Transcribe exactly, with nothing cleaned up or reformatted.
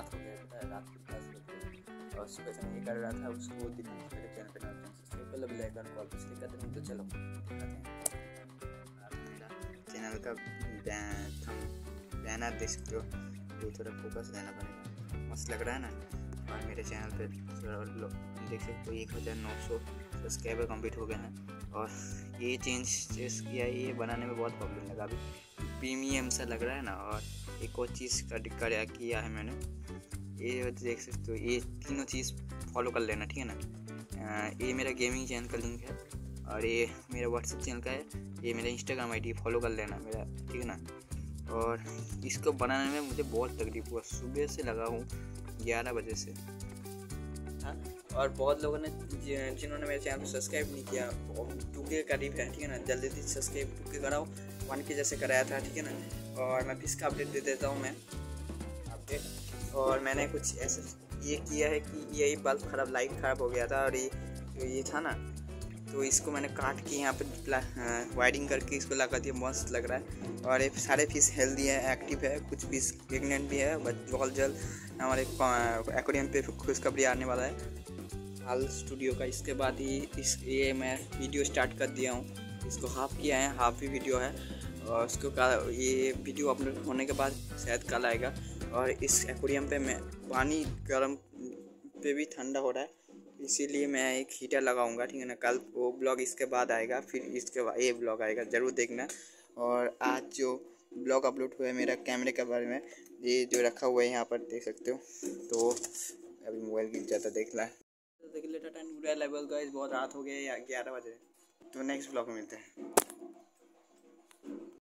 रात हो गया, रात के दस बजे और सुबह से नहीं कर रहा था उसको दिन मेरे चैनल पर नॉर्थ से पहले ब्लैक एंड कॉल पिछले का दिन। तो चलो चैनल का बैनर देख सकते हो, जो थोड़ा फोकस रहना पड़ेगा, मस्त लग रहा है ना। और मेरे चैनल पर थोड़ा देख सकते हो एक हज़ार नौ सौ सब्सक्राइबर कम्प्लीट हो गए हैं। और ये चेंज चेंज किया, ये बनाने में बहुत प्रॉब्लम लगा, अभी प्रीमियम सा लग रहा है ना। और एक और चीज़ का दिक्कत किया है मैंने, ये देख सकते हो, ये तीनों चीज़ फॉलो कर लेना, ठीक है ना। ये मेरा गेमिंग चैनल का लिंक है और ये मेरा व्हाट्सएप चैनल का है, ये मेरा इंस्टाग्राम आईडी फॉलो कर लेना मेरा, ठीक है ना। और इसको बनाने में मुझे बहुत तकलीफ हुआ, सुबह से लगा हूँ ग्यारह बजे से, हाँ। और बहुत लोगों ने जिन्होंने मेरे चैनल को सब्सक्राइब नहीं किया, टू के करीब है, ठीक है ना। जल्दी जल्दी सब्सक्राइब टू के कराओ, वन के जैसे कराया था, ठीक है ना। और मैं इसका अपडेट दे देता हूँ मैं अपडेट। और मैंने कुछ ऐसे ये किया है कि यही बल्ब खराब, लाइट खराब हो गया था और ये तो ये था ना, तो इसको मैंने काट के यहाँ पर वायरिंग करके इसको लगा दिया, मस्त लग रहा है। और ये सारे फिश हेल्दी है, एक्टिव है, कुछ फिश प्रेगनेंट भी है, बट बहुत जल्द हमारे एक्वेरियम पे खुशखबरी आने वाला है हाल स्टूडियो का। इसके बाद ही इस ये मैं वीडियो स्टार्ट कर दिया हूँ, इसको हाफ किया है, हाफ ही वीडियो है। और इसको ये वीडियो अपलोड होने के बाद शायद कल आएगा। और इस एक्वेरियम पे मैं पानी गर्म पे भी ठंडा हो रहा है, इसीलिए मैं एक हीटर लगाऊंगा, ठीक है ना। कल वो ब्लॉग इसके बाद आएगा, फिर इसके बाद ये ब्लॉग आएगा, ज़रूर देखना। और आज जो ब्लॉग अपलोड हुआ है मेरा कैमरे के बारे में, ये जो रखा हुआ है यहाँ पर देख सकते हो, तो अभी मोबाइल गिर जाता देख ला लेटर टाइम लेवल का। बहुत रात हो गया, ग्यारह बजे। तो नेक्स्ट ब्लॉग में मिलते हैं।